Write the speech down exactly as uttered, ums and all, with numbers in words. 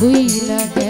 हुई लगा।